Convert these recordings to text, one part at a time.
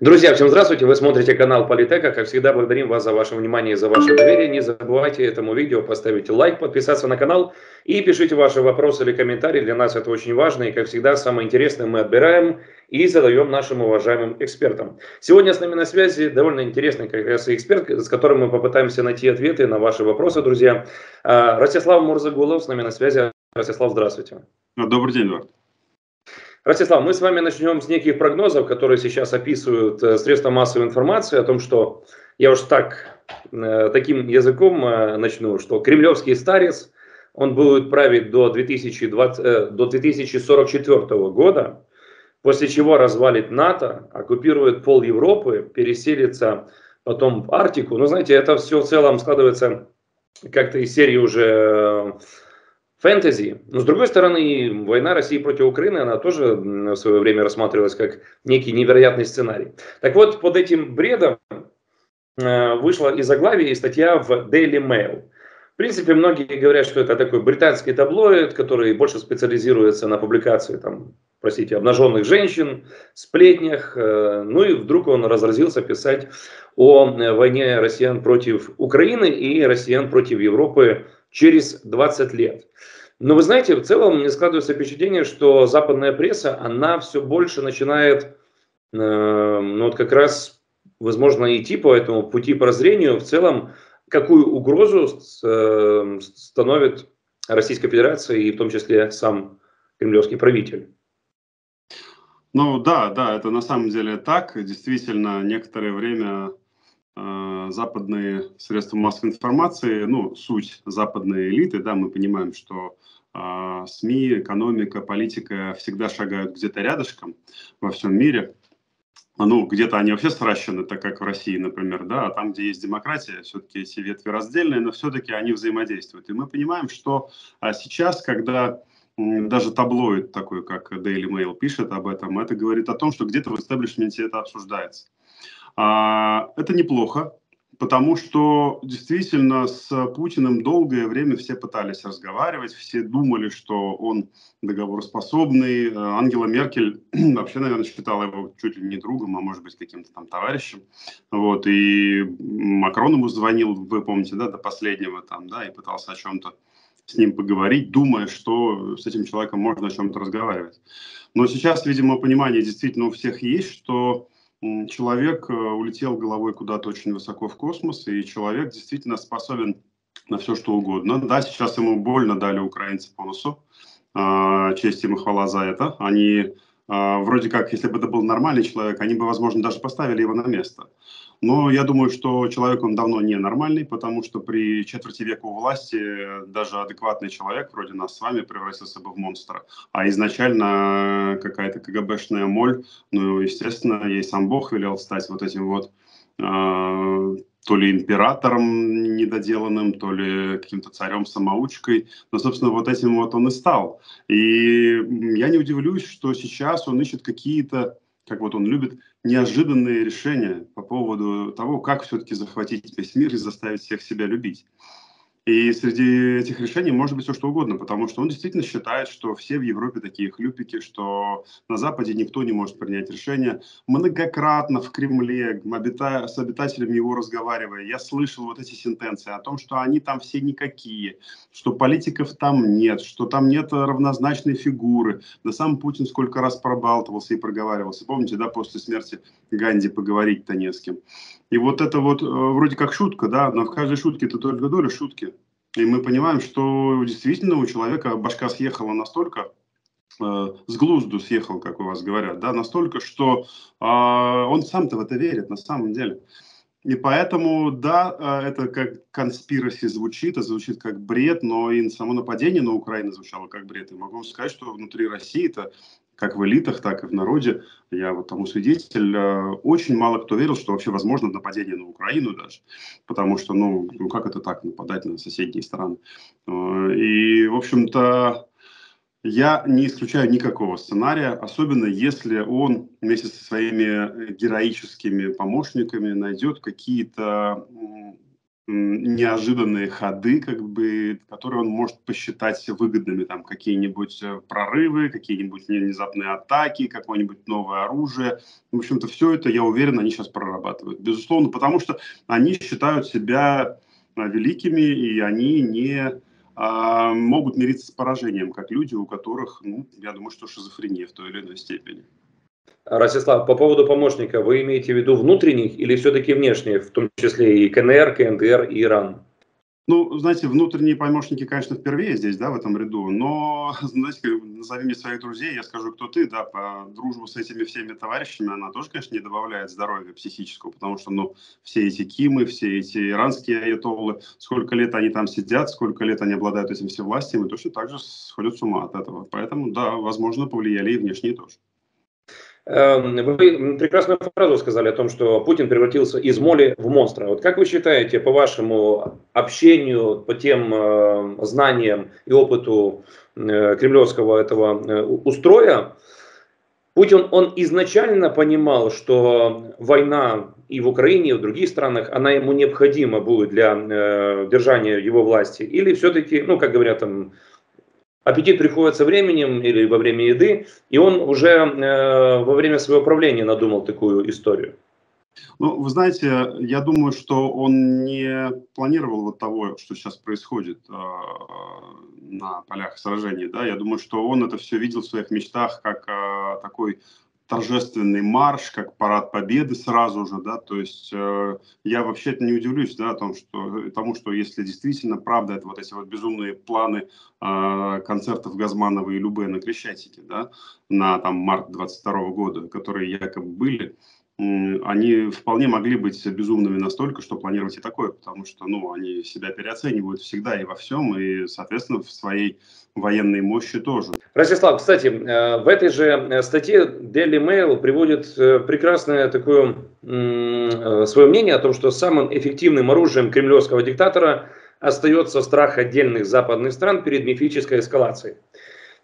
Друзья, всем здравствуйте, вы смотрите канал Политека, как всегда благодарим вас за ваше внимание и за ваше доверие, не забывайте этому видео поставить лайк, подписаться на канал и пишите ваши вопросы или комментарии, для нас это очень важно и как всегда самое интересное мы отбираем и задаем нашим уважаемым экспертам. Сегодня с нами на связи довольно интересный как раз эксперт, с которым мы попытаемся найти ответы на ваши вопросы, друзья. Ростислав Мурзагулов с нами на связи. Ростислав, здравствуйте. Добрый день, Эдуард. Ростислав, мы с вами начнем с неких прогнозов, которые сейчас описывают средства массовой информации о том, что, я уж таким языком начну, что кремлевский старец, он будет править до 2044 года, после чего развалит НАТО, оккупирует пол Европы, переселится потом в Арктику. Ну, знаете, это все в целом складывается как-то из серии уже... фэнтези. Но с другой стороны, война России против Украины, она тоже в свое время рассматривалась как некий невероятный сценарий. Так вот, под этим бредом вышла из заглавия и статья в Daily Mail. В принципе, многие говорят, что это такой британский таблоид, который больше специализируется на публикации, там, простите, обнаженных женщин, сплетнях. Ну и вдруг он разразился писать о войне россиян против Украины и россиян против Европы через 20 лет. Но вы знаете, в целом мне складывается впечатление, что западная пресса, она все больше начинает, вот как раз, возможно, идти по этому пути прозрению, в целом, какую угрозу становит Российская Федерация и в том числе сам кремлевский правитель. Ну да, это на самом деле так. Действительно, некоторое время... западные средства массовой информации, ну, суть западной элиты, да, мы понимаем, что СМИ, экономика, политика всегда шагают где-то рядышком во всем мире. Ну, где-то они вообще сращены, так как в России, например, да, а там, где есть демократия, все-таки эти ветви раздельные, но все-таки они взаимодействуют. И мы понимаем, что сейчас, когда даже таблоид такой, как Daily Mail, пишет об этом, это говорит о том, что где-то в истеблишменте это обсуждается. Это неплохо, потому что действительно с Путиным долгое время все пытались разговаривать, все думали, что он договороспособный. Ангела Меркель вообще, наверное, считала его чуть ли не другом, а может быть каким-то там товарищем. Вот, и Макрон ему звонил, вы помните, да, до последнего там, да, и пытался о чем-то с ним поговорить, думая, что с этим человеком можно о чем-то разговаривать. Но сейчас, видимо, понимание действительно у всех есть, что... человек улетел головой куда-то очень высоко в космос, и человек действительно способен на все, что угодно. Да, сейчас ему больно дали украинцы по носу. Честь им и хвала за это. Они вроде как, если бы это был нормальный человек, они бы, возможно, даже поставили его на место. Но я думаю, что человек он давно не нормальный, потому что при четверти века у власти даже адекватный человек, вроде нас с вами, превратился бы в монстра. А изначально какая-то КГБшная моль, ну, естественно, ей сам Бог велел стать вот этим вот то ли императором недоделанным, то ли каким-то царем-самоучкой. Но, собственно, вот этим вот он и стал. И я не удивлюсь, что сейчас он ищет какие-то, как вот он любит, неожиданные решения по поводу того, как все-таки захватить весь мир и заставить всех себя любить. И среди этих решений может быть все что угодно, потому что он действительно считает, что все в Европе такие хлюпики, что на Западе никто не может принять решение. Многократно в Кремле, с обитателями его разговаривая, я слышал вот эти сентенции о том, что они там все никакие, что политиков там нет, что там нет равнозначной фигуры. Да сам Путин сколько раз пробалтывался и проговаривался. Помните, да, после смерти Ганди поговорить-то не с кем. И вот это вот вроде как шутка, да, но в каждой шутке это только доля шутки. И мы понимаем, что действительно у человека башка съехала настолько, с глузду съехал, как у вас говорят, да, настолько, что он сам-то в это верит на самом деле. И поэтому, да, это как конспираси звучит, это звучит как бред, но и само нападение на Украину звучало как бред. И могу сказать, что внутри России-то, как в элитах, так и в народе, я вот тому свидетель, очень мало кто верил, что вообще возможно нападение на Украину даже, потому что, ну как это так, нападать на соседние страны. И, в общем-то, я не исключаю никакого сценария, особенно если он вместе со своими героическими помощниками найдет какие-то неожиданные ходы, как бы, которые он может посчитать выгодными, там какие-нибудь прорывы, какие-нибудь внезапные атаки, какое-нибудь новое оружие. В общем-то, все это, я уверен, они сейчас прорабатывают. Безусловно, потому что они считают себя великими, и они не могут мириться с поражением, как люди, у которых, ну, я думаю, что шизофрения в той или иной степени. Ростислав, по поводу помощника, вы имеете в виду внутренних или все-таки внешних, в том числе и КНР, КНДР и Иран? Ну, знаете, внутренние помощники, конечно, впервые здесь, да, в этом ряду, но, знаете, назови мне своих друзей, я скажу, кто ты, да, по дружбу с этими всеми товарищами, она тоже, конечно, не добавляет здоровья психического, потому что, ну, все эти кимы, все эти иранские аятоллы, сколько лет они там сидят, сколько лет они обладают этим всевластием, и точно так же сходят с ума от этого, поэтому, да, возможно, повлияли и внешние тоже. Вы прекрасную фразу сказали о том, что Путин превратился из моли в монстра. Вот как вы считаете, по вашему общению, по тем знаниям и опыту кремлевского этого устроя, Путин, он изначально понимал, что война и в Украине, и в других странах, она ему необходима будет для держания его власти? Или все-таки, ну, как говорят там, аппетит приходит со временем или во время еды, и он уже во время своего правления надумал такую историю? Ну, вы знаете, я думаю, что он не планировал вот того, что сейчас происходит на полях сражений. Да? Я думаю, что он это все видел в своих мечтах как такой торжественный марш, как парад победы сразу же, да, то есть я вообще-то не удивлюсь, да, тому, что если действительно правда, это вот эти вот безумные планы концертов Газманова и Любэ на Крещатике, да, на там март 22-го года, которые якобы были, они вполне могли быть безумными настолько, что планировать и такое, потому что, ну, они себя переоценивают всегда и во всем, и, соответственно, в своей военной мощи тоже. Ростислав, кстати, в этой же статье Daily Mail приводит прекрасное такое свое мнение о том, что самым эффективным оружием кремлевского диктатора остается страх отдельных западных стран перед мифической эскалацией.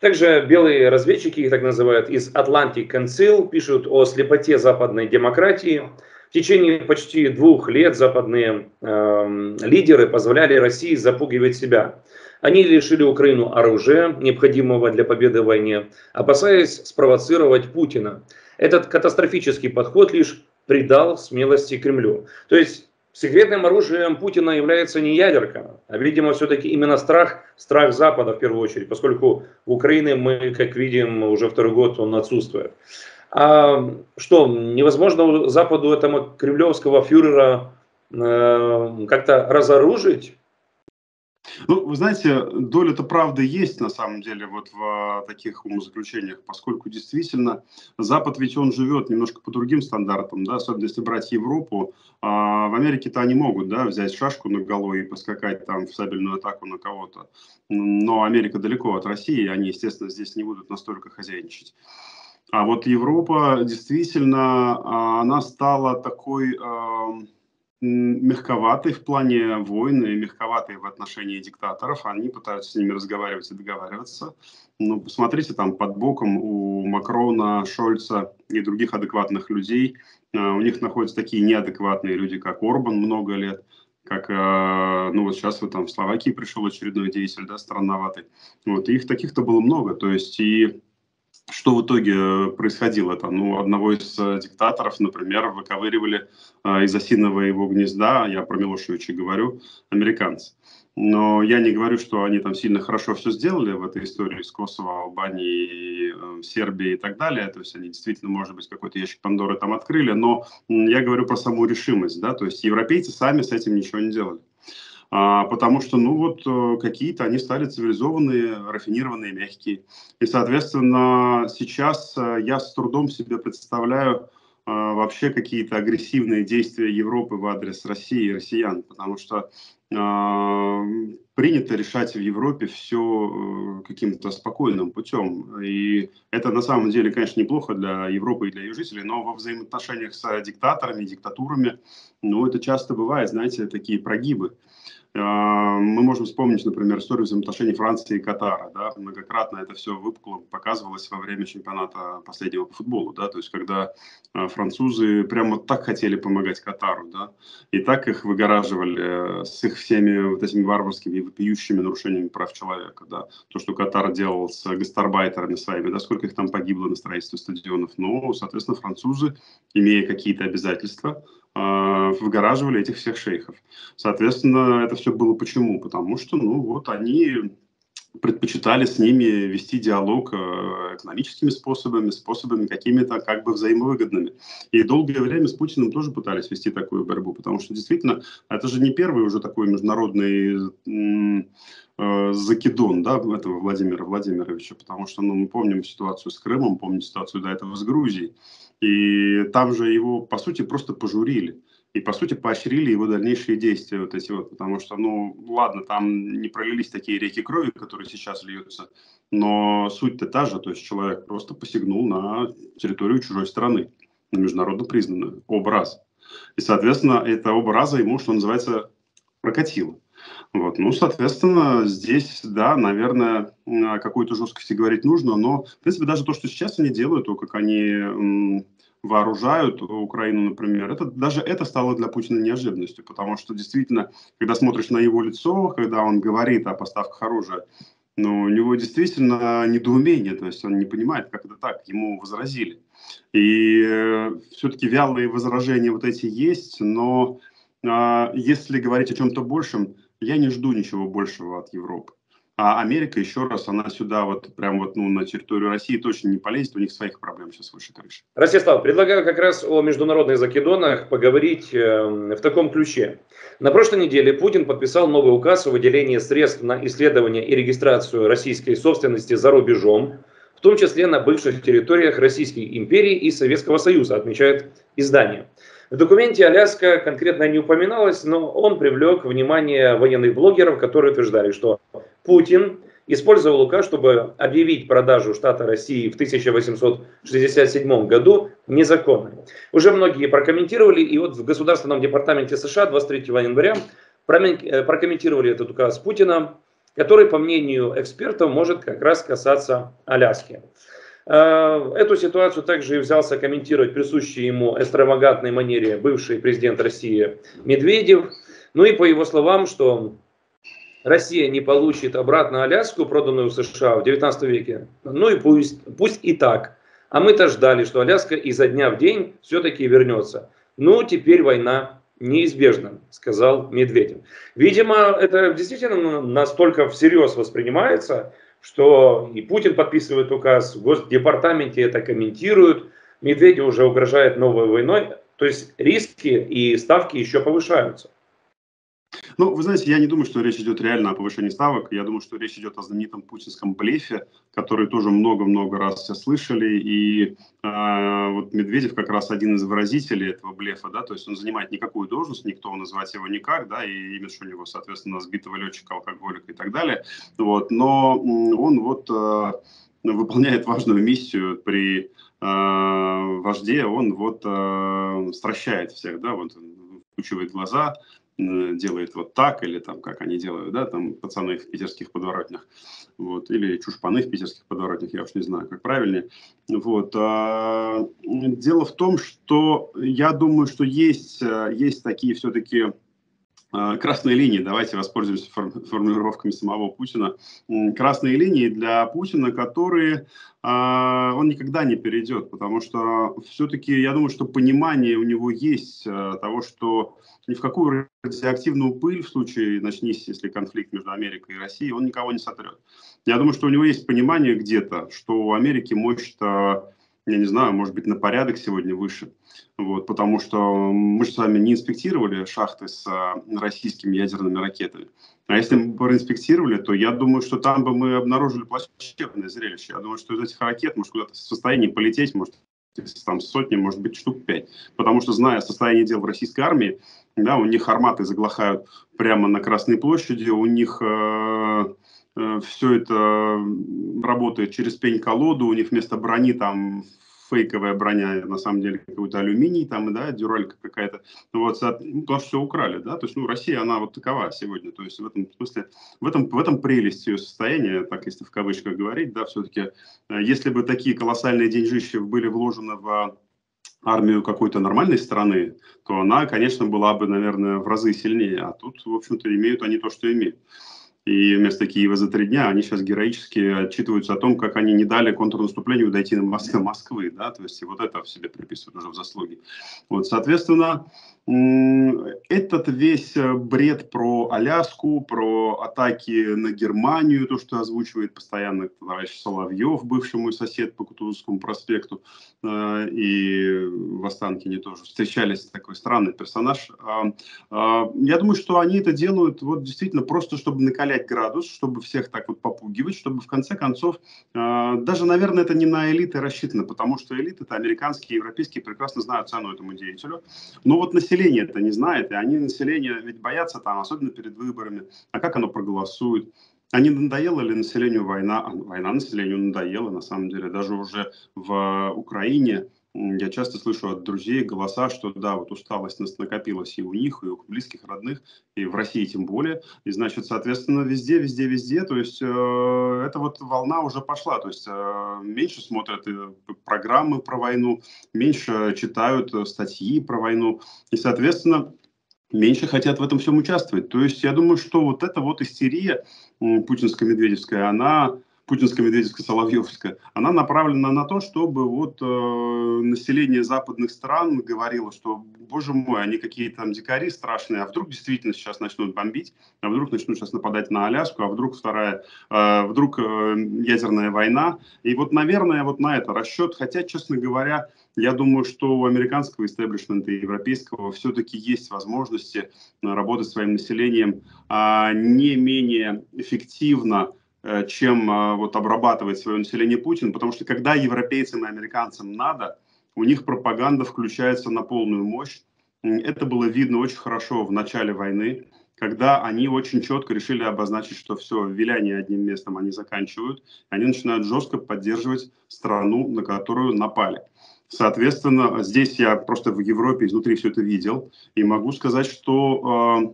Также белые разведчики, их так называют, из Atlantic Council, пишут о слепоте западной демократии. В течение почти 2 лет западные лидеры позволяли России запугивать себя. Они лишили Украину оружия, необходимого для победы в войне, опасаясь спровоцировать Путина. Этот катастрофический подход лишь придал смелости Кремлю. То есть секретным оружием Путина является не ядерка, а, видимо, все-таки именно страх Запада в первую очередь, поскольку в Украине мы, как видим, уже второй год он отсутствует. А что, невозможно Западу этого кремлевского фюрера как-то разоружить? Ну, вы знаете, доля-то правды есть, на самом деле, вот в таких умозаключениях, поскольку действительно Запад, ведь он живет немножко по другим стандартам, да, особенно если брать Европу, в Америке-то они могут, да, взять шашку на голову и поскакать там в сабельную атаку на кого-то, но Америка далеко от России, они, естественно, здесь не будут настолько хозяйничать. А вот Европа, действительно, она стала такой мягковатые в плане войн и мягковатые в отношении диктаторов. Они пытаются с ними разговаривать и договариваться. Но посмотрите, там под боком у Макрона, Шольца и других адекватных людей у них находятся такие неадекватные люди, как Орбан много лет, как, ну вот сейчас вот там в Словакии пришел очередной деятель, да, странноватый. Вот, и их таких-то было много. То есть и что в итоге происходило? Там, ну, одного из диктаторов, например, выковыривали из осиного его гнезда, я про Милошевича говорю, американцы. Но я не говорю, что они там сильно хорошо все сделали в этой истории с Косово, Албанией, Сербией и так далее. То есть они действительно, может быть, какой-то ящик Пандоры там открыли. Но я говорю про саму решимость. Да? То есть европейцы сами с этим ничего не делали. Потому что, ну вот, какие-то они стали цивилизованные, рафинированные, мягкие. И, соответственно, сейчас я с трудом себе представляю вообще какие-то агрессивные действия Европы в адрес России и россиян, потому что принято решать в Европе все каким-то спокойным путем. И это на самом деле, конечно, неплохо для Европы и для ее жителей, но во взаимоотношениях с диктаторами, диктатурами, ну, это часто бывает, знаете, такие прогибы. Мы можем вспомнить, например, историю взаимоотношений Франции и Катара. Да? Многократно это все выпукло показывалось во время чемпионата последнего по футболу. Да? То есть, когда французы прямо так хотели помогать Катару, да? И так их выгораживали с их всеми вот этими варварскими и вопиющими нарушениями прав человека. Да? То, что Катар делал с гастарбайтерами своими, да? Сколько их там погибло на строительстве стадионов. Но, соответственно, французы, имея какие-то обязательства, выгораживали этих всех шейхов. Соответственно, это все было почему? Потому что, ну, вот они предпочитали с ними вести диалог экономическими способами, способами какими-то как бы взаимовыгодными. И долгое время с Путиным тоже пытались вести такую борьбу, потому что действительно это же не первый уже такой международный закидон, да, этого Владимира Владимировича, потому что, ну, мы помним ситуацию с Крымом, помним ситуацию до этого с Грузией. И там же его, по сути, просто пожурили. И, по сути, поощрили его дальнейшие действия вот эти вот. Потому что, ну, ладно, там не пролились такие реки крови, которые сейчас льются. Но суть-то та же. То есть человек просто посягнул на территорию чужой страны, на международно признанную, оба раза. И, соответственно, это оба раза ему, что называется, прокатило. Вот. Ну, соответственно, здесь, да, наверное, о какой-то жесткости говорить нужно, но, в принципе, даже то, что сейчас они делают, то, как они вооружают Украину, например, это, даже это стало для Путина неожиданностью, потому что, действительно, когда смотришь на его лицо, когда он говорит о поставках оружия, ну, у него действительно недоумение, то есть он не понимает, как это так, ему возразили. И все-таки вялые возражения вот эти есть, но если говорить о чем-то большем, я не жду ничего большего от Европы. А Америка, еще раз, она сюда вот прям вот, ну, на территорию России точно не полезет, у них своих проблем сейчас выше крыши. Ростислав, предлагаю как раз о международных закидонах поговорить в таком ключе. На прошлой неделе Путин подписал новый указ о выделении средств на исследование и регистрацию российской собственности за рубежом, в том числе на бывших территориях Российской империи и Советского Союза, отмечает издание. В документе Аляска конкретно не упоминалась, но он привлек внимание военных блогеров, которые утверждали, что Путин использовал указ, чтобы объявить продажу штата России в 1867 году незаконной. Уже многие прокомментировали, и вот в Государственном департаменте США 23 января прокомментировали этот указ Путина, который, по мнению экспертов, может как раз касаться Аляски. Эту ситуацию также взялся комментировать присущей ему экстравагантной манере бывший президент России Медведев. Ну и по его словам, что Россия не получит обратно Аляску, проданную в США в 19 веке. Ну и пусть и так. А мы-то ждали, что Аляска изо дня в день все-таки вернется. Ну теперь война неизбежна, сказал Медведев. Видимо, это действительно настолько всерьез воспринимается, что и Путин подписывает указ, в Госдепартаменте это комментируют, Медведев уже угрожает новой войной, то есть риски и ставки еще повышаются. Ну, вы знаете, я не думаю, что речь идет реально о повышении ставок. Я думаю, что речь идет о знаменитом путинском блефе, который тоже много-много раз все слышали. И вот Медведев как раз один из выразителей этого блефа, да, то есть он занимает никакую должность, никто назвать его никак, да, и имидж у него, соответственно, сбитого летчика, алкоголика и так далее. Вот, но он вот выполняет важную миссию при вожде, он вот стращает всех, да, вот выпучивает глаза, делает вот так, или там, как они делают, да, там, пацаны в питерских подворотнях, вот, или чушпаны в питерских подворотнях, я уж не знаю, как правильнее, вот. Дело в том, что я думаю, что есть такие все-таки красные линии, давайте воспользуемся формулировками самого Путина, красные линии для Путина, которые он никогда не перейдет, потому что все-таки, я думаю, что понимание у него есть того, что ни в какую радиоактивную пыль в случае, начнись, если конфликт между Америкой и Россией, он никого не сотрет. Я думаю, что у него есть понимание где-то, что у Америки мощь, я не знаю, может быть, на порядок сегодня выше. Вот, потому что мы же с вами не инспектировали шахты с российскими ядерными ракетами. А если мы проинспектировали, то я думаю, что там бы мы обнаружили плачевное зрелище. Я думаю, что из этих ракет может куда-то в состоянии полететь, может, там сотни, может быть, штук 5. Потому что, зная состояние дел в российской армии, да, у них арматы заглохают прямо на Красной площади, у них все это работает через пень-колоду, у них вместо брони там фейковая броня, на самом деле какой-то алюминий, там, да, дюралька какая-то, вот, потому что все украли, да, то есть, ну, Россия, она вот такова сегодня, то есть, в этом смысле, в этом прелесть ее состояния, так, если в кавычках говорить, да, все-таки, если бы такие колоссальные деньжища были вложены в армию какой-то нормальной страны, то она, конечно, была бы, наверное, в разы сильнее, а тут, в общем-то, имеют они то, что имеют. И вместо Киева за 3 дня они сейчас героически отчитываются о том, как они не дали контрнаступлению дойти до Москвы, да, то есть и вот это в себе приписывают уже в заслуги. Вот, соответственно, этот весь бред про Аляску, про атаки на Германию, то, что озвучивает постоянно товарищ Соловьев, бывший мой сосед по Кутузовскому проспекту, и в Останкине тоже встречались такой странный персонаж. Я думаю, что они это делают вот действительно просто, чтобы накалять градус, чтобы всех так вот попугивать, чтобы в конце концов, даже, наверное, это не на элиты рассчитано, потому что элиты-то американские, европейские прекрасно знают цену этому деятелю, но вот население это не знает, и они население ведь боятся там, особенно перед выборами, а как оно проголосует. А не надоела ли населению война? Война населению надоела, на самом деле, даже уже в Украине. Я часто слышу от друзей голоса, что да, вот усталость накопилась и у них, и у близких, родных, и в России тем более. И значит, соответственно, везде. То есть эта вот волна уже пошла. То есть меньше смотрят программы про войну, меньше читают статьи про войну. И, соответственно, меньше хотят в этом всем участвовать. То есть я думаю, что вот эта вот истерия путинско-медведевская, она... путинско-медведевско-соловьевская, она направлена на то, чтобы вот население западных стран говорило, что, боже мой, они какие-то там дикари страшные, а вдруг действительно сейчас начнут бомбить, а вдруг начнут сейчас нападать на Аляску, а вдруг ядерная война. И вот, наверное, вот на это расчет, хотя, честно говоря, я думаю, что у американского истеблишмента и европейского все-таки есть возможности работать своим населением не менее эффективно, чем вот обрабатывает свое население Путин, потому что когда европейцам и американцам надо, у них пропаганда включается на полную мощь. Это было видно очень хорошо в начале войны, когда они очень четко решили обозначить, что все, виляние одним местом они заканчивают, они начинают жестко поддерживать страну, на которую напали. Соответственно, здесь я просто в Европе изнутри все это видел, и могу сказать, что...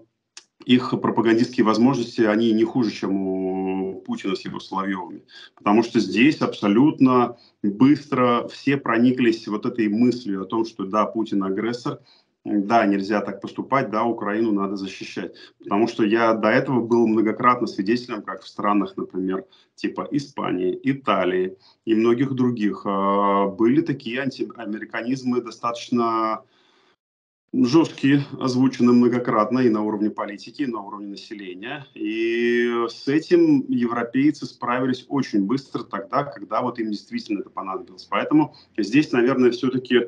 их пропагандистские возможности, они не хуже, чем у Путина с его Соловьевыми. Потому что здесь абсолютно быстро все прониклись вот этой мыслью о том, что да, Путин агрессор, да, нельзя так поступать, да, Украину надо защищать. Потому что я до этого был многократно свидетелем, как в странах, например, типа Испании, Италии и многих других, были такие антиамериканизмы достаточно... жесткие, озвучены многократно и на уровне политики, и на уровне населения. И с этим европейцы справились очень быстро тогда, когда вот им действительно это понадобилось. Поэтому здесь, наверное, все-таки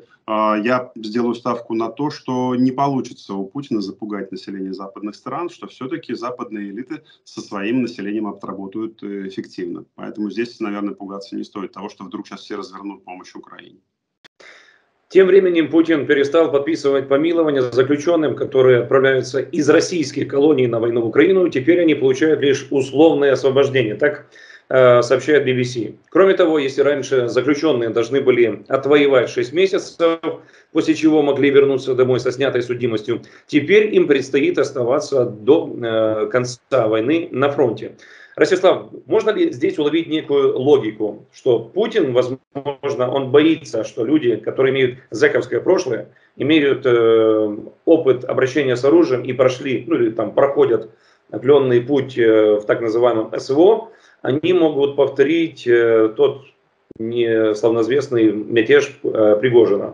я сделаю ставку на то, что не получится у Путина запугать население западных стран, что все-таки западные элиты со своим населением отработают эффективно. Поэтому здесь, наверное, пугаться не стоит того, что вдруг сейчас все развернут помощь Украине. Тем временем Путин перестал подписывать помилование заключенным, которые отправляются из российских колоний на войну в Украину. Теперь они получают лишь условное освобождение, так сообщает BBC. Кроме того, если раньше заключенные должны были отвоевать 6 месяцев, после чего могли вернуться домой со снятой судимостью, теперь им предстоит оставаться до конца войны на фронте. Ростислав, можно ли здесь уловить некую логику, что Путин, возможно, он боится, что люди, которые имеют зэковское прошлое, имеют опыт обращения с оружием и прошли, ну или там проходят определенный путь в так называемом СВО, они могут повторить тот славноизвестный мятеж Пригожина?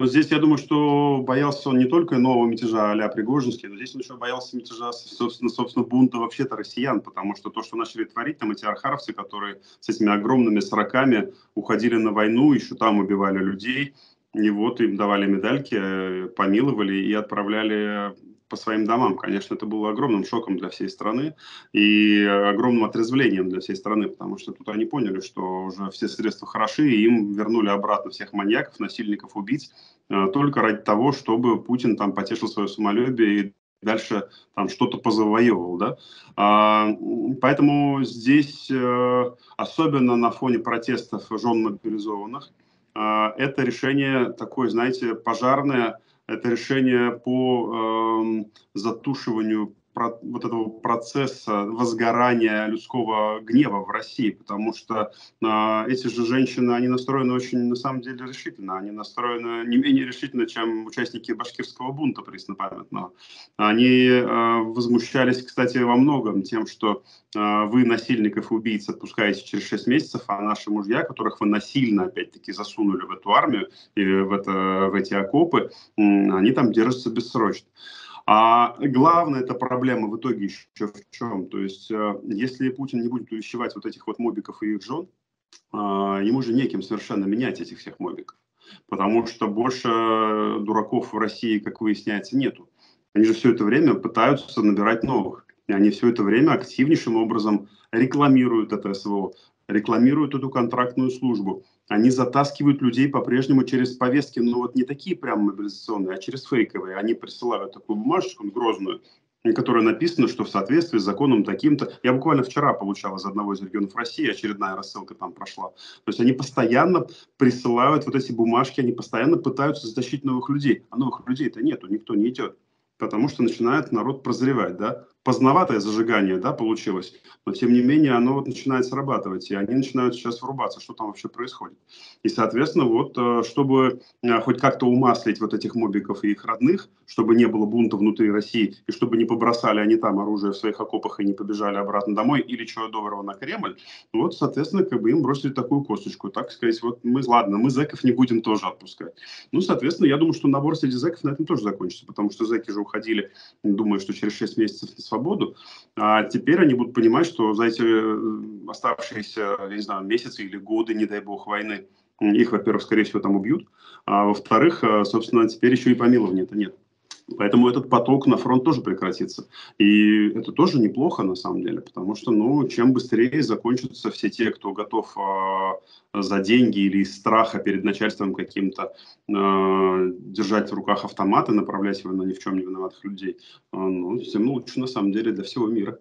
Здесь, я думаю, что боялся он не только нового мятежа а-ля Пригожинский, но здесь он еще боялся мятежа, собственно, бунта вообще-то россиян, потому что то, что начали творить там эти архаровцы, которые с этими огромными сроками уходили на войну, еще там убивали людей, и вот им давали медальки, помиловали и отправляли по своим домам. Конечно, это было огромным шоком для всей страны и огромным отрезвлением для всей страны, потому что тут они поняли, что уже все средства хороши, и им вернули обратно всех маньяков, насильников, убийц, только ради того, чтобы Путин там потешил свое самолюбие и дальше там что-то позавоевывал, да? Поэтому здесь, особенно на фоне протестов жен мобилизованных, это решение такое, знаете, пожарное, это решение по затушиванию вот этого процесса возгорания людского гнева в России, потому что эти же женщины, они настроены очень, на самом деле, решительно. Они настроены не менее решительно, чем участники башкирского бунта преснопамятного. Они возмущались, кстати, во многом тем, что вы насильников и убийц отпускаете через 6 месяцев, а наши мужья, которых вы насильно, опять-таки, засунули в эту армию и в эти окопы, они там держатся бессрочно. А главное, это проблема в итоге еще в чем? То есть, если Путин не будет увещевать вот этих вот мобиков и их жен, ему же неким совершенно менять этих всех мобиков. Потому что больше дураков в России, как выясняется, нету. Они же все это время пытаются набирать новых. И они все это время активнейшим образом рекламируют это СВО, рекламируют эту контрактную службу. Они затаскивают людей по-прежнему через повестки, но вот не такие прям мобилизационные, а через фейковые. Они присылают такую бумажечку грозную, которая написана, что в соответствии с законом таким-то. Я буквально вчера получал из одного из регионов России, очередная рассылка там прошла. То есть они постоянно присылают вот эти бумажки, они постоянно пытаются затащить новых людей. А новых людей-то нету, никто не идет. Потому что начинает народ прозревать, да. Поздноватое зажигание, да, получилось, но тем не менее оно вот начинает срабатывать, и они начинают сейчас врубаться, что там вообще происходит. И, соответственно, вот, чтобы хоть как-то умаслить вот этих мобиков и их родных, чтобы не было бунта внутри России, и чтобы не побросали они там оружие в своих окопах и не побежали обратно домой, или чего доброго на Кремль, вот, соответственно, как бы им бросили такую косточку, так сказать, вот мы, ладно, мы зэков не будем тоже отпускать. Ну, соответственно, я думаю, что набор среди зэков на этом тоже закончится, потому что зэки же уходили, думаю, что через 6 месяцев на свободу, а теперь они будут понимать, что за эти оставшиеся, я не знаю, месяцы или годы, не дай бог, войны, их, во-первых, скорее всего, там убьют, а во-вторых, собственно, теперь еще и помилования-то нет. Поэтому этот поток на фронт тоже прекратится. И это тоже неплохо, на самом деле, потому что, ну, чем быстрее закончатся все те, кто готов за деньги или из страха перед начальством каким-то держать в руках автоматы, направлять его на ни в чем не виноватых людей, ну, тем лучше, на самом деле, для всего мира.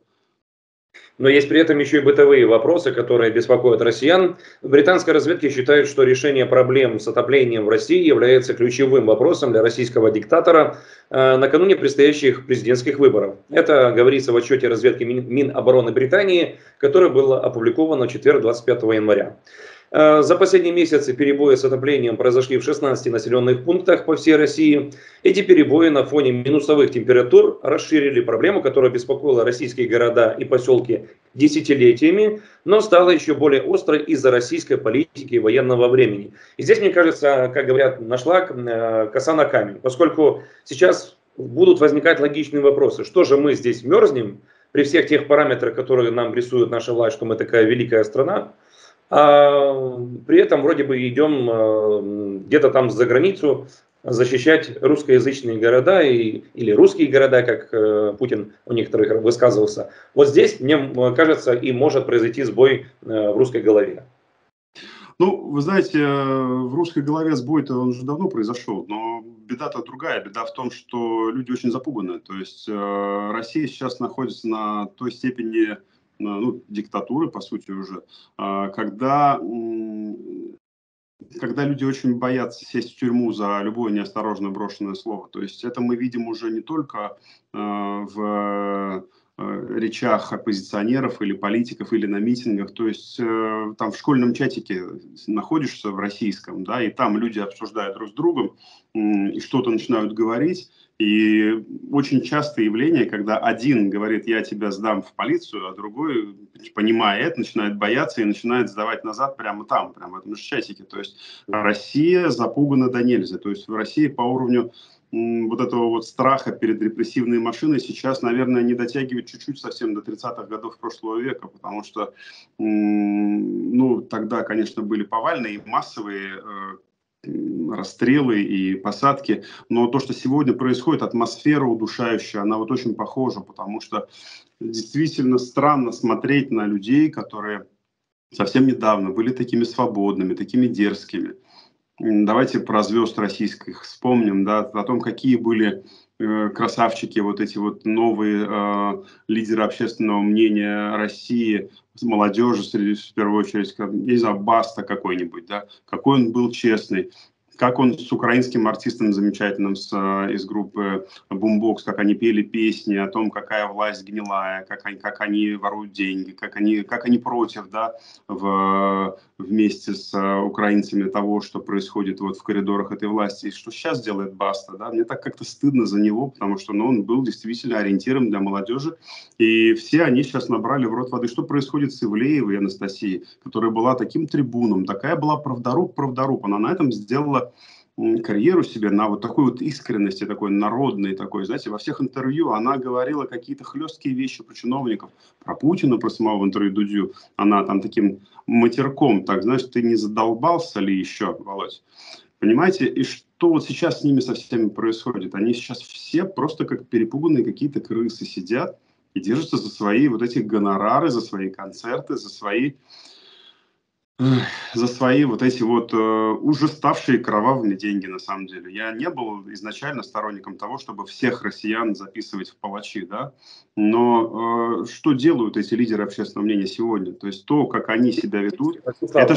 Но есть при этом еще и бытовые вопросы, которые беспокоят россиян. В британской разведке считают, что решение проблем с отоплением в России является ключевым вопросом для российского диктатора накануне предстоящих президентских выборов. Это говорится в отчете разведки Минобороны Британии, которое было опубликовано в четверг, 25 января. За последние месяцы перебои с отоплением произошли в 16 населенных пунктах по всей России. Эти перебои на фоне минусовых температур расширили проблему, которая беспокоила российские города и поселки десятилетиями, но стала еще более острой из-за российской политики и военного времени. И здесь, мне кажется, как говорят, нашла коса на камень, поскольку сейчас будут возникать логичные вопросы. Что же мы здесь мерзнем при всех тех параметрах, которые нам рисует наша власть, что мы такая великая страна? А при этом вроде бы идем где-то там за границу защищать русскоязычные города или русские города, как Путин у некоторых высказывался. Вот здесь, мне кажется, и может произойти сбой в русской голове. Ну, вы знаете, в русской голове сбой-то он уже давно произошел, но беда-то другая. Беда в том, что люди очень запуганы. То есть Россия сейчас находится на той степени... ну, диктатуры, по сути, уже, когда люди очень боятся сесть в тюрьму за любое неосторожно брошенное слово. То есть это мы видим уже не только в речах оппозиционеров или политиков, или на митингах. То есть там в школьном чатике находишься, в российском, да, и там люди обсуждают друг с другом, и что-то начинают говорить. И очень частое явление, когда один говорит, я тебя сдам в полицию, а другой, понимая это, начинает бояться и начинает сдавать назад прямо там, прямо в этом же чатике. То есть Россия запугана до нельзя. То есть в России по уровню вот этого вот страха перед репрессивной машиной сейчас, наверное, не дотягивает чуть-чуть совсем до 30-х годов прошлого века, потому что, ну, тогда, конечно, были повальные и массовые расстрелы и посадки, но то, что сегодня происходит, атмосфера удушающая, она вот очень похожа, потому что действительно странно смотреть на людей, которые совсем недавно были такими свободными, такими дерзкими. Давайте про звезд российских вспомним, да, о том, какие были красавчики, вот эти вот новые лидеры общественного мнения России, молодежи, в первую очередь, не знаю, Баста какой-нибудь, да, какой он был честный, как он с украинским артистом замечательным из группы Boombox, как они пели песни о том, какая власть гнилая, как они воруют деньги, как они против, да, вместе с украинцами того, что происходит вот в коридорах этой власти. И что сейчас делает Баста, да, мне так как-то стыдно за него, потому что он был действительно ориентиром для молодежи. И все они сейчас набрали в рот воды. Что происходит с Ивлеевой Анастасией, которая была таким трибуном, такая была правдоруб. Она на этом сделала карьеру себе, на вот такой вот искренности, такой народной, такой, знаете, во всех интервью она говорила какие-то хлесткие вещи про чиновников, про Путина, про самого интервью Дудю, она там таким матерком, так, знаешь, ты не задолбался ли еще, Володь? Понимаете, и что вот сейчас с ними со всеми происходит? Они сейчас все просто как перепуганные какие-то крысы сидят и держатся за свои вот эти гонорары, за свои концерты, за свои вот эти вот уже ставшие кровавыми деньги, на самом деле. Я не был изначально сторонником того, чтобы всех россиян записывать в палачи, да, но что делают эти лидеры общественного мнения сегодня? То есть то, как они себя ведут, это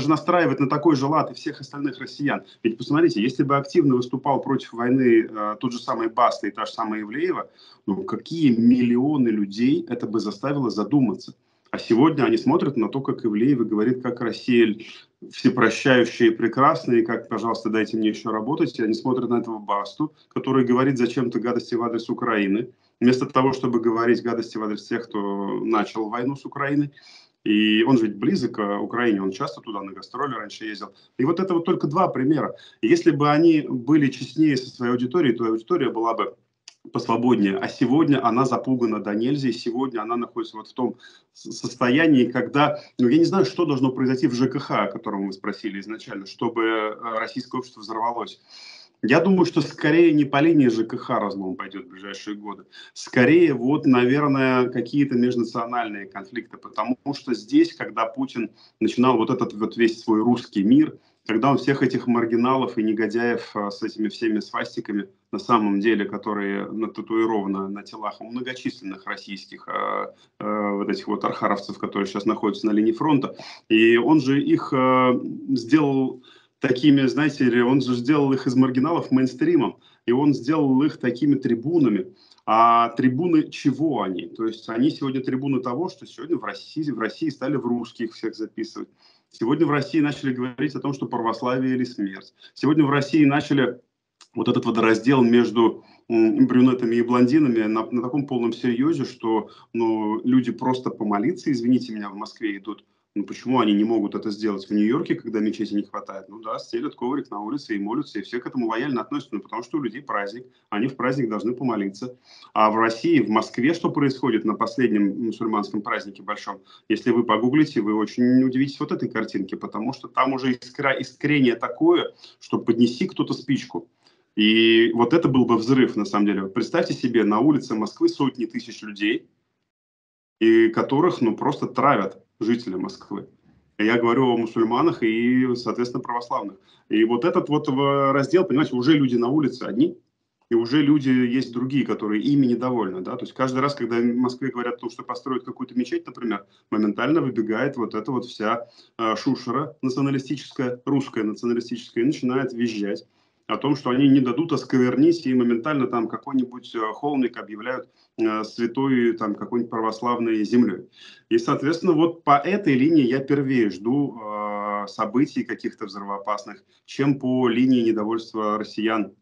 же настраивает на такой же лад и всех остальных россиян. Ведь посмотрите, если бы активно выступал против войны тот же самый Баста и та же самая Ивлеева, ну какие миллионы людей это бы заставило задуматься? А сегодня они смотрят на то, как Ивлеева говорит, как Россия всепрощающая и прекрасная, и как, пожалуйста, дайте мне еще работать. И они смотрят на этого Басту, который говорит зачем-то гадости в адрес Украины, вместо того, чтобы говорить гадости в адрес тех, кто начал войну с Украиной. И он же ведь близок к Украине, он часто туда на гастроли раньше ездил. И вот это вот только два примера. Если бы они были честнее со своей аудиторией, то аудитория была бы посвободнее. А сегодня она запугана до нельзя, и сегодня она находится вот в том состоянии, когда, ну, я не знаю, что должно произойти в ЖКХ, о котором вы спросили изначально, чтобы российское общество взорвалось. Я думаю, что скорее не по линии ЖКХ разлом пойдет в ближайшие годы. Скорее, вот, наверное, какие-то межнациональные конфликты, потому что здесь, когда Путин начинал вот этот вот весь свой русский мир, когда он всех этих маргиналов и негодяев с этими всеми свастиками, на самом деле, которые нататуированы на телах у многочисленных российских вот этих вот архаровцев, которые сейчас находятся на линии фронта, и он же их сделал такими, знаете, он же сделал их из маргиналов мейнстримом, и он сделал их такими трибунами. А трибуны чего они? То есть они сегодня трибуны того, что сегодня в России стали в русских всех записывать. Сегодня в России начали говорить о том, что православие или смерть. Сегодня в России начали вот этот водораздел между брюнетами и блондинами на таком полном серьезе, что, ну, люди просто помолиться, извините меня, в Москве идут. Ну почему они не могут это сделать в Нью-Йорке, когда мечети не хватает? Ну да, стелят коврик на улице и молятся, и все к этому лояльно относятся, ну, потому что у людей праздник, они в праздник должны помолиться. А в России, в Москве, что происходит на последнем мусульманском празднике большом? Если вы погуглите, вы очень удивитесь вот этой картинке, потому что там уже искрение такое, что поднеси кто-то спичку. И вот это был бы взрыв, на самом деле. Представьте себе, на улице Москвы сотни тысяч людей, и которых, ну, просто травят. Жители Москвы. Я говорю о мусульманах и, соответственно, православных. И вот этот вот раздел, понимаете, уже люди на улице одни, и уже люди есть другие, которые ими недовольны. Да? То есть каждый раз, когда в Москве говорят о том, что построят какую-то мечеть, например, моментально выбегает вот эта вот вся шушера националистическая, русская националистическая, и начинает визжать о том, что они не дадут осквернить, и моментально там какой-нибудь холмик объявляют святой там какой-нибудь православной землей. И, соответственно, вот по этой линии я первее жду событий каких-то взрывоопасных, чем по линии недовольства россиян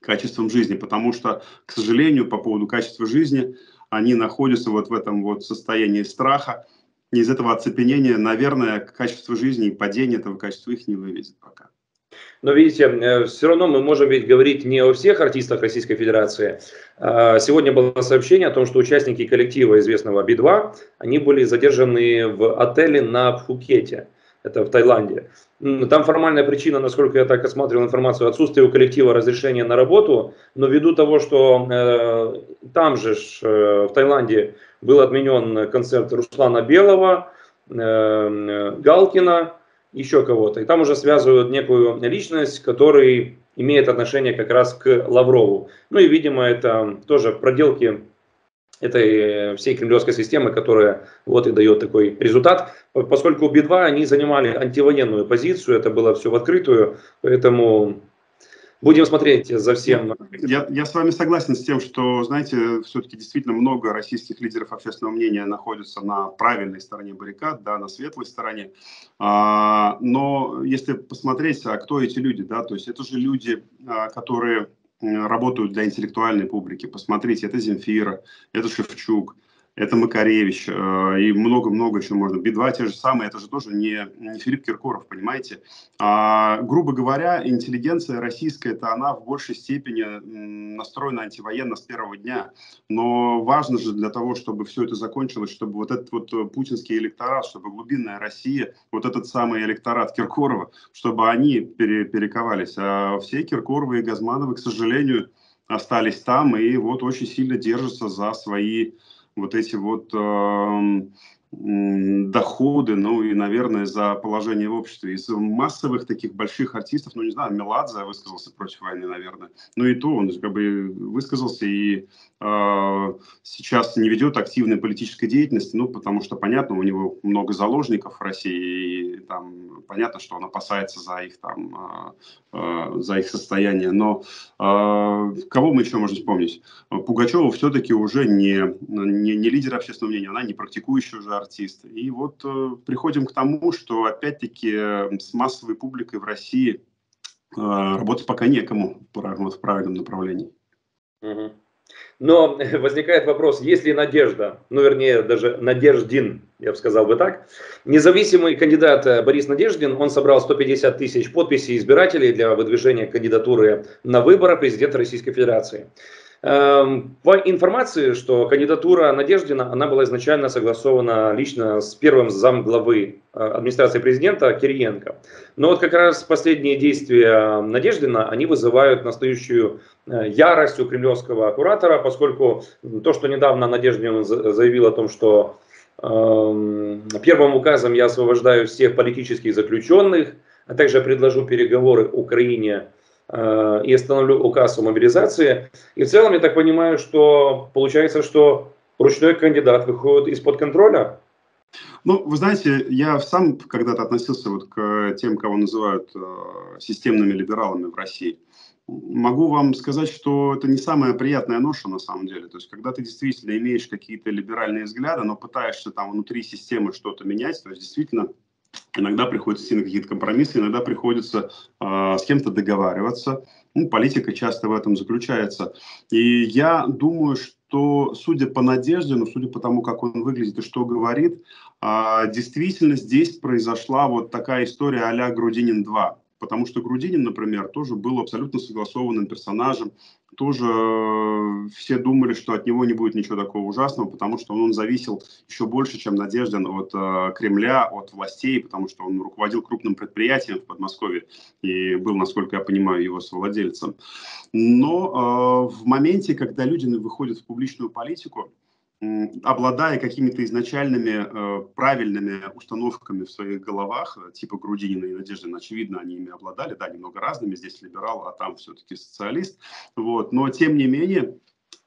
качеством жизни, потому что, к сожалению, по поводу качества жизни они находятся вот в этом вот состоянии страха, и из этого оцепенения, наверное, качество жизни и падение этого качества их не вывезет пока. Но видите, все равно мы можем ведь говорить не о всех артистах Российской Федерации. Сегодня было сообщение о том, что участники коллектива известного Би-2, они были задержаны в отеле на Пхукете, это в Таиланде. Там формальная причина, насколько я так осматривал информацию, отсутствие у коллектива разрешения на работу, но ввиду того, что там же в Таиланде был отменен концерт Руслана Белого, Галкина, еще кого-то. И там уже связывают некую личность, который имеет отношение как раз к Лаврову. Ну и, видимо, это тоже проделки этой всей кремлевской системы, которая вот и дает такой результат. Поскольку Би-2 они занимали антивоенную позицию, это было все в открытую, поэтому... Будем смотреть за всем. Я с вами согласен с тем, что, знаете, все-таки действительно много российских лидеров общественного мнения находятся на правильной стороне баррикад, да, на светлой стороне. Но если посмотреть, а кто эти люди, да, то есть это же люди, которые работают для интеллектуальной публики. Посмотрите, это Земфира, это Шевчук, это Макаревич и много-много еще можно. Би-2 те же самые, это же тоже не Филипп Киркоров, понимаете. Грубо говоря, интеллигенция российская, это она в большей степени настроена антивоенно с первого дня. Но важно же для того, чтобы все это закончилось, чтобы вот этот вот путинский электорат, чтобы глубинная Россия, вот этот самый электорат Киркорова, чтобы они перековались. А все Киркоровы и Газмановы, к сожалению, остались там и вот очень сильно держатся за свои... вот эти вот доходы, ну и, наверное, за положение в обществе. Из массовых таких больших артистов, ну не знаю, Меладзе высказался против войны, наверное. Ну и то он как бы высказался и сейчас не ведет активной политической деятельности, ну потому что, понятно, у него много заложников в России, и там понятно, что он опасается за их там, за их состояние. Но кого мы еще можем вспомнить? Пугачева все-таки уже не лидер общественного мнения, она не практикующая уже артист. И вот приходим к тому, что опять-таки с массовой публикой в России работать пока некому в правильном направлении. Угу. Но возникает вопрос, есть ли Надежда, ну вернее даже Надеждин, я бы сказал бы так. Независимый кандидат Борис Надеждин, он собрал 150 тысяч подписей избирателей для выдвижения кандидатуры на выборы президента Российской Федерации. По информации, что кандидатура Надеждина, она была изначально согласована лично с первым замглавы администрации президента Кириенко. Но вот как раз последние действия Надеждина, они вызывают настоящую ярость у кремлевского куратора, поскольку то, что недавно Надеждин заявил о том, что первым указом я освобождаю всех политических заключенных, а также предложу переговоры Украине и остановлю указ о мобилизации. И в целом, я так понимаю, что получается, что ручной кандидат выходит из-под контроля? Ну, вы знаете, я сам когда-то относился вот к тем, кого называют системными либералами в России. Могу вам сказать, что это не самая приятная ноша на самом деле. То есть, когда ты действительно имеешь какие-то либеральные взгляды, но пытаешься там внутри системы что-то менять, то есть действительно... Иногда приходится идти на какие-то компромиссы, иногда приходится с кем-то договариваться. Ну, политика часто в этом заключается. И я думаю, что, судя по Надеждину, судя по тому, как он выглядит и что говорит, действительно здесь произошла вот такая история а-ля «Грудинин-2». Потому что Грудинин, например, тоже был абсолютно согласованным персонажем. Тоже все думали, что от него не будет ничего такого ужасного, потому что он зависел еще больше, чем Надеждин, от Кремля, от властей, потому что он руководил крупным предприятием в Подмосковье и был, насколько я понимаю, его совладельцем. Но в моменте, когда люди выходят в публичную политику, обладая какими-то изначальными правильными установками в своих головах, типа Грудинина и Надеждина, очевидно, они ими обладали, да, немного разными, здесь либерал, а там все-таки социалист, вот, но тем не менее,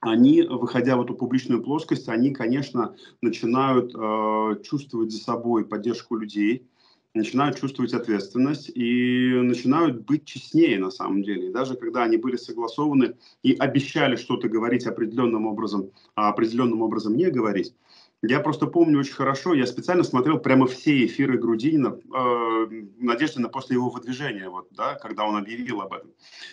они, выходя в эту публичную плоскость, они, конечно, начинают чувствовать за собой поддержку людей, начинают чувствовать ответственность и начинают быть честнее на самом деле. И даже когда они были согласованы и обещали что-то говорить определенным образом, а определенным образом не говорить. Я просто помню очень хорошо, я специально смотрел прямо все эфиры Грудинина, Надеждина после его выдвижения, вот, да, когда он объявил об этом.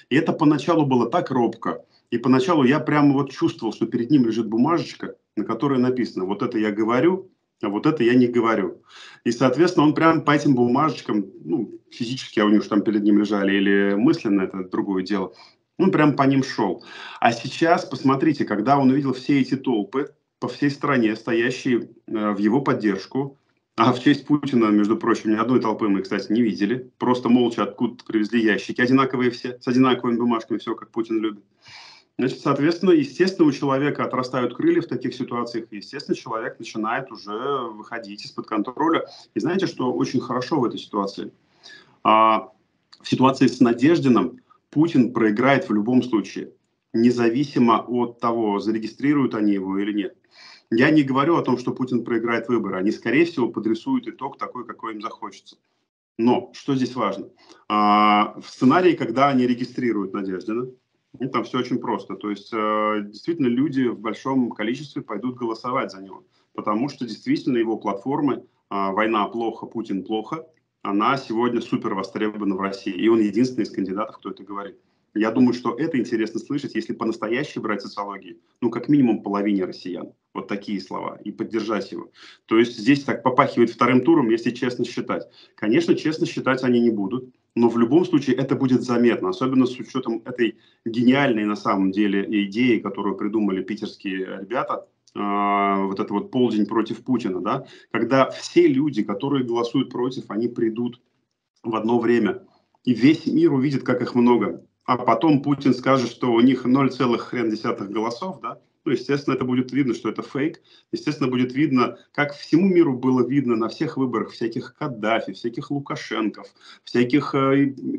И это поначалу было так робко. И поначалу я прямо вот чувствовал, что перед ним лежит бумажечка, на которой написано «Вот это я говорю». А вот это я не говорю. И, соответственно, он прям по этим бумажечкам, ну, физически, а у него там перед ним лежали, или мысленно, это другое дело, он прям по ним шел. А сейчас, посмотрите, когда он увидел все эти толпы по всей стране, стоящие в его поддержку, а в честь Путина, между прочим, ни одной толпы мы, кстати, не видели, просто молча откуда-то привезли ящики, одинаковые все, с одинаковыми бумажками, все, как Путин любит. Значит, соответственно, естественно, у человека отрастают крылья в таких ситуациях, и, естественно, человек начинает уже выходить из-под контроля. И знаете, что очень хорошо в этой ситуации? В ситуации с Надеждином Путин проиграет в любом случае, независимо от того, зарегистрируют они его или нет. Я не говорю о том, что Путин проиграет выборы. Они, скорее всего, подрисуют итог такой, какой им захочется. Но что здесь важно? В сценарии, когда они регистрируют Надеждина, там все очень просто. То есть, действительно, люди в большом количестве пойдут голосовать за него. Потому что, действительно, его платформы «Война плохо, Путин плохо», она сегодня супер востребована в России. И он единственный из кандидатов, кто это говорит. Я думаю, что это интересно слышать, если по-настоящему брать социологии, ну, как минимум половине россиян. Вот такие слова. И поддержать его. То есть здесь так попахивает вторым туром, если честно считать. Конечно, честно считать они не будут. Но в любом случае это будет заметно. Особенно с учетом этой гениальной на самом деле идеи, которую придумали питерские ребята. Вот это вот полдень против Путина. Да? Когда все люди, которые голосуют против, они придут в одно время. И весь мир увидит, как их много. А потом Путин скажет, что у них 0,1 голосов, да? Ну, естественно, это будет видно, что это фейк. Естественно, будет видно, как всему миру было видно на всех выборах всяких Каддафи, всяких Лукашенков, всяких...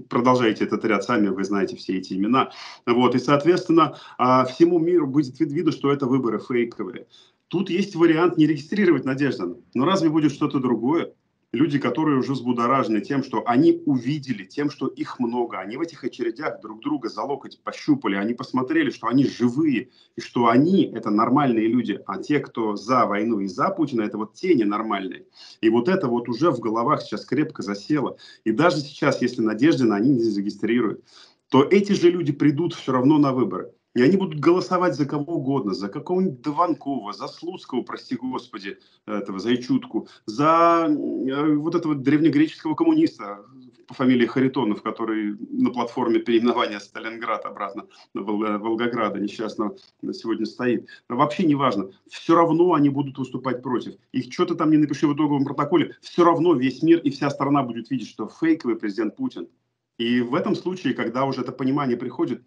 Продолжайте этот ряд, сами вы знаете все эти имена. Вот, и, соответственно, всему миру будет видно, что это выборы фейковые. Тут есть вариант не регистрировать Надеждина. Но разве будет что-то другое? Люди, которые уже взбудоражены тем, что они увидели, тем, что их много. Они в этих очередях друг друга за локоть пощупали. Они посмотрели, что они живые, и что они — это нормальные люди. А те, кто за войну и за Путина, это вот те ненормальные. И вот это вот уже в головах сейчас крепко засело. И даже сейчас, если Надеждина они не зарегистрируют, то эти же люди придут все равно на выборы. И они будут голосовать за кого угодно, за какого-нибудь Дованкова, за Слуцкого, прости господи, этого, за Ичутку, за вот этого древнегреческого коммуниста по фамилии Харитонов, который на платформе переименования Сталинград обратно на Волгограда несчастного сегодня стоит. Но вообще не важно, все равно они будут выступать против. Их что-то там не напиши в итоговом протоколе, все равно весь мир и вся страна будет видеть, что фейковый президент Путин. И в этом случае, когда уже это понимание приходит,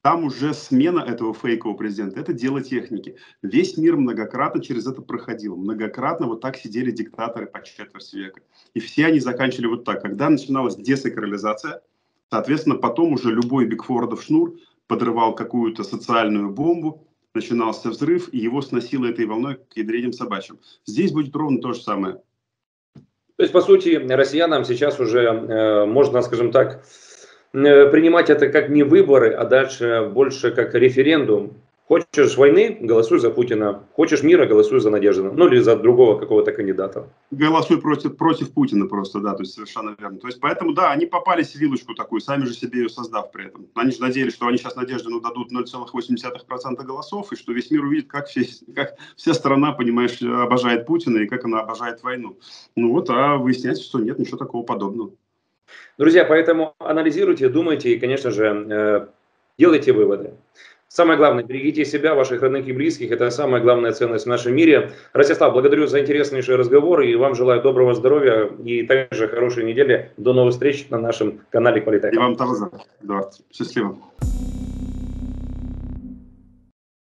там уже смена этого фейкового президента – это дело техники. Весь мир многократно через это проходил. Многократно вот так сидели диктаторы по четверть века. И все они заканчивали вот так. Когда начиналась десакрализация, соответственно, потом уже любой Бигфордов шнур подрывал какую-то социальную бомбу, начинался взрыв, и его сносило этой волной к ядреням собачьим. Здесь будет ровно то же самое. То есть, по сути, россиянам сейчас уже можно, скажем так, принимать это как не выборы, а дальше больше как референдум. Хочешь войны, голосуй за Путина. Хочешь мира, голосуй за Надеждина. Ну или за другого какого-то кандидата. Голосуй против Путина просто, да, то есть совершенно верно. То есть поэтому, да, они попались в вилочку такую, сами же себе ее создав при этом. Они же надеялись, что они сейчас Надеждину дадут 0,8% голосов, и что весь мир увидит, как вся страна, понимаешь, обожает Путина и как она обожает войну. Ну вот, а выясняется, что нет ничего такого подобного. Друзья, поэтому анализируйте, думайте и, конечно же, делайте выводы. Самое главное, берегите себя, ваших родных и близких. Это самая главная ценность в нашем мире. Ростислав, благодарю за интереснейший разговор и вам желаю доброго здоровья и также хорошей недели. До новых встреч на нашем канале Политека. И вам тоже, Эдуард. Счастливо.